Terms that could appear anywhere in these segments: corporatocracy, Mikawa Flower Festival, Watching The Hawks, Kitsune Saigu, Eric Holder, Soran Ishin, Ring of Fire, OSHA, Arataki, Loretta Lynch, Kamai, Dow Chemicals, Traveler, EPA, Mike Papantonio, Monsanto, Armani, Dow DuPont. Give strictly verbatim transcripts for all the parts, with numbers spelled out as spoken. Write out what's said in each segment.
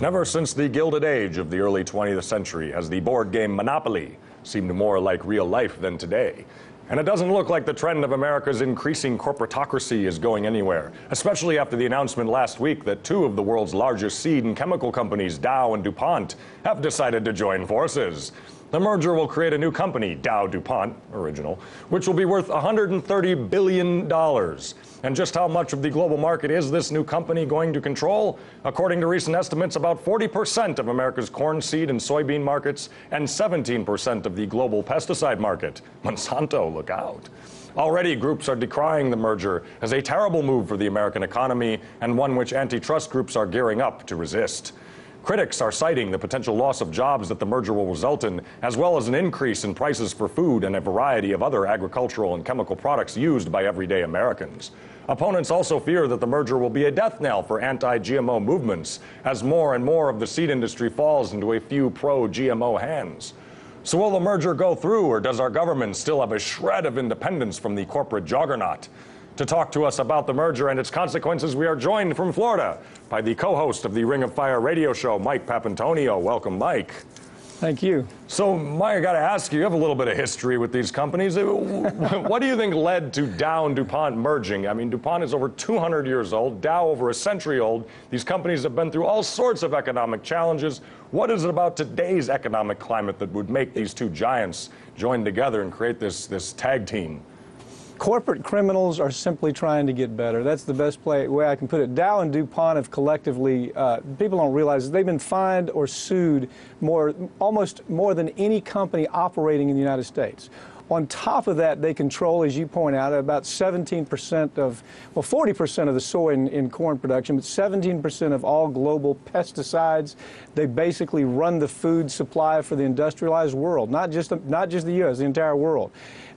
Never since the Gilded Age of the early twentieth century has the board game Monopoly seemed more like real life than today. And it doesn't look like the trend of America's increasing corporatocracy is going anywhere, especially after the announcement last week that two of the world's largest seed and chemical companies, Dow and DuPont, have decided to join forces. The merger will create a new company, Dow DuPont, original, which will be worth one hundred thirty billion dollars. And just how much of the global market is this new company going to control? According to recent estimates, about forty percent of America's corn seed and soybean markets and seventeen percent of the global pesticide market. Monsanto, look out. Already, groups are decrying the merger as a terrible move for the American economy and one which antitrust groups are gearing up to resist. Critics are citing the potential loss of jobs that the merger will result in, as well as an increase in prices for food and a variety of other agricultural and chemical products used by everyday Americans. Opponents also fear that the merger will be a death knell for anti-G M O movements, as more and more of the seed industry falls into a few pro-G M O hands. So will the merger go through, or does our government still have a shred of independence from the corporate juggernaut? To talk to us about the merger and its consequences, we are joined from Florida by the co-host of the Ring of Fire radio show, Mike Papantonio. Welcome, Mike. Thank you. So, Mike, I got to ask you, you have a little bit of history with these companies. What do you think led to Dow and DuPont merging? I mean, DuPont is over two hundred years old, Dow over a century old. These companies have been through all sorts of economic challenges. What is it about today's economic climate that would make these two giants join together and create this, this tag team? Corporate criminals are simply trying to get better. That's the best play, way I can put it. Dow and DuPont have collectively, uh, people don't realize, they've been fined or sued more, almost more than any company operating in the United States. On top of that, they control, as you point out, about seventeen percent of, well, forty percent of the soy and, and corn production, but seventeen percent of all global pesticides. They basically run the food supply for the industrialized world, not just the, not just the U S, the entire world.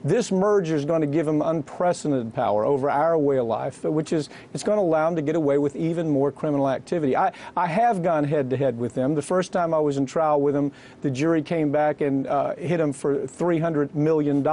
This merger is going to give them unprecedented power over our way of life, which is, it's going to allow them to get away with even more criminal activity. I, I have gone head-to-head with them. The first time I was in trial with them, the jury came back and uh, hit them for three hundred million dollars.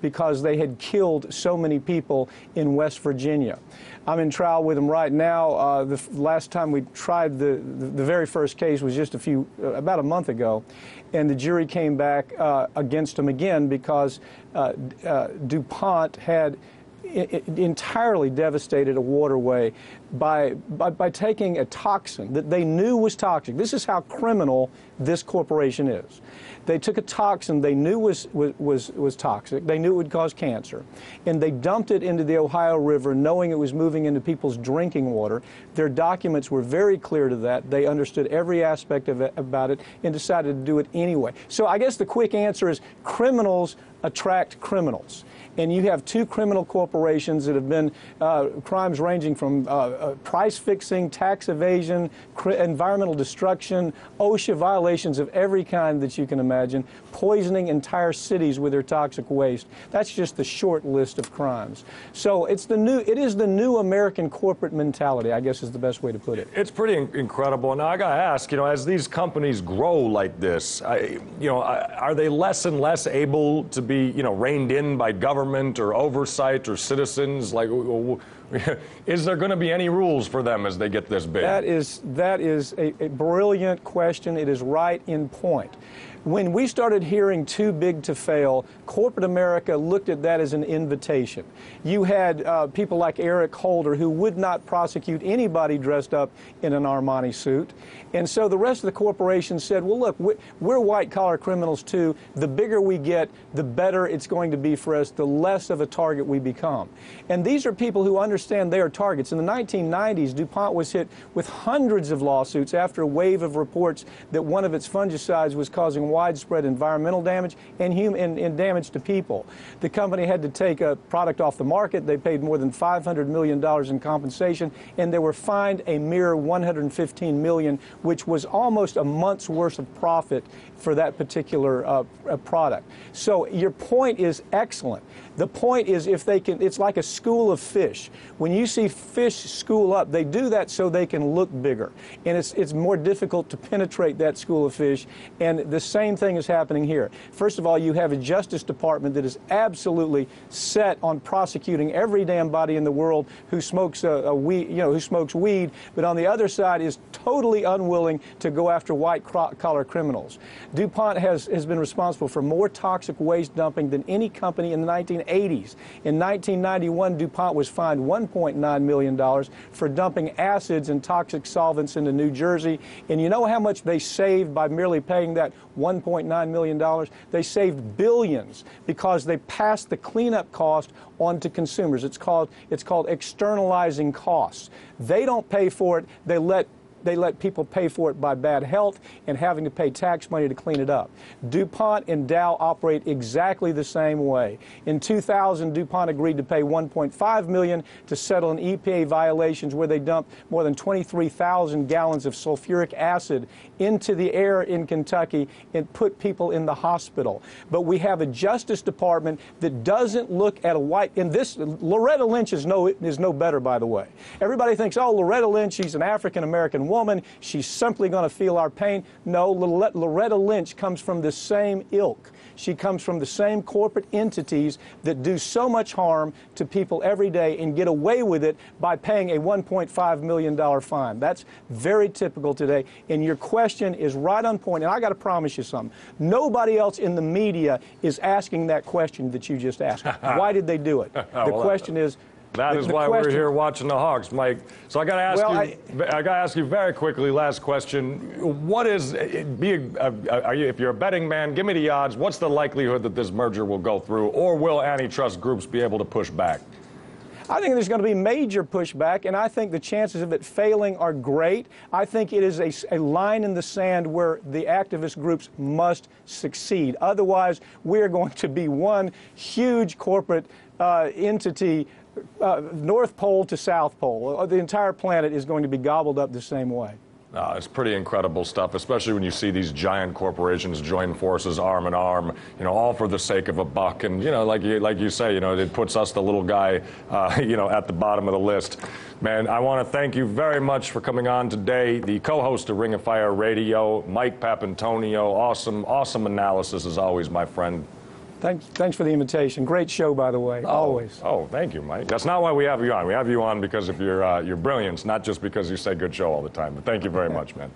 Because they had killed so many people in West Virginia. I'm in trial with them right now. Uh, the last time we tried the, the, the very first case was just a few, uh, about a month ago, and the jury came back uh, against them again because uh, uh, DuPont had It entirely devastated a waterway by, by by taking a toxin that they knew was toxic. This is how criminal this corporation is. They took a toxin they knew was was was, was toxic. They knew it would cause cancer, and they dumped it into the Ohio River, knowing it was moving into people's drinking water. Their documents were very clear to that. They understood every aspect of it, about it, and decided to do it anyway. So I guess the quick answer is criminals attract criminals. And you have two criminal corporations that have been uh, crimes ranging from uh, uh, price fixing, tax evasion, cr environmental destruction, OSHA violations of every kind that you can imagine, poisoning entire cities with their toxic waste. That's just the short list of crimes. So it's the new, it is the new American corporate mentality, I guess is the best way to put it. It's pretty in incredible. And I got to ask, you know, as these companies grow like this, I, you know, I, are they less and less able to be, you know, reined in by government? Government or oversight or citizens? Like, is there going to be any rules for them as they get this big? That is, that is a, a brilliant question. It is right in point. When we started hearing too big to fail, corporate America looked at that as an invitation. You had uh, people like Eric Holder who would not prosecute anybody dressed up in an Armani suit. And so the rest of the corporation said, well, look, we're, we're white-collar criminals too. The bigger we get, the better it's going to be for us, the less of a target we become. And these are people who understand they are targets. In the nineteen nineties, DuPont was hit with hundreds of lawsuits after a wave of reports that one of its fungicides was causing widespread environmental damage and human and, and damage to people. The company had to take a product off the market. They paid more than five hundred million dollars in compensation, and they were fined a mere one hundred fifteen million dollars, which was almost a month's worth of profit for that particular uh, product. So your point is excellent. The point is, if they can, it's like a school of fish. When you see fish school up, they do that so they can look bigger, and it's it's more difficult to penetrate that school of fish, and the same same thing is happening here. First of all, you have a Justice Department that is absolutely set on prosecuting every damn body in the world who smokes a, a weed, you know, who smokes weed, but on the other side is totally unwilling to go after white-collar criminals. DuPont has, has been responsible for more toxic waste dumping than any company in the nineteen eighties. In nineteen ninety-one, DuPont was fined one point nine million dollars for dumping acids and toxic solvents into New Jersey. And you know how much they saved by merely paying that one point nine million dollars? They saved billions because they passed the cleanup cost onto consumers. It's called, it's called externalizing costs. They don't pay for it. They let They let people pay for it by bad health and having to pay tax money to clean it up. DuPont and Dow operate exactly the same way. In two thousand, DuPont agreed to pay one point five million dollars to settle an E P A violations where they dumped more than twenty-three thousand gallons of sulfuric acid into the air in Kentucky and put people in the hospital. But we have a Justice Department that doesn't look at a white. And this Loretta Lynch is no is no better, by the way. Everybody thinks, oh, Loretta Lynch, she's an African American woman, she's simply going to feel our pain. No, Loretta Lynch comes from the same ilk. She comes from the same corporate entities that do so much harm to people every day and get away with it by paying a one point five million dollar fine. That's very typical today. And your question is right on point. And I got to promise you something. Nobody else in the media is asking that question that you just asked. Why did they do it? The well, question is, That the, is the why question. We're here watching the Hawks, Mike. So I got to ask well, you. I, I got to ask you very quickly. Last question: What is? Be uh, are you, if you're a betting man, give me the odds. What's the likelihood that this merger will go through, or will antitrust groups be able to push back? I think there's going to be major pushback, and I think the chances of it failing are great. I think it is a, a line in the sand where the activist groups must succeed. Otherwise, we're going to be one huge corporate uh, entity. Uh, North Pole to South Pole. The entire planet is going to be gobbled up the same way. Uh, it's pretty incredible stuff, especially when you see these giant corporations join forces arm in arm, you know, all for the sake of a buck. And, you know, like you, like you say, you know, it puts us, the little guy, uh, you know, at the bottom of the list. Man, I want to thank you very much for coming on today. The co-host of Ring of Fire Radio, Mike Papantonio. Awesome, awesome analysis as always, my friend. Thanks, thanks for the invitation. Great show, by the way, oh, always. Oh, thank you, Mike. That's not why we have you on. We have you on because of your, uh, your brilliance, not just because you say good show all the time. But thank you very much, man.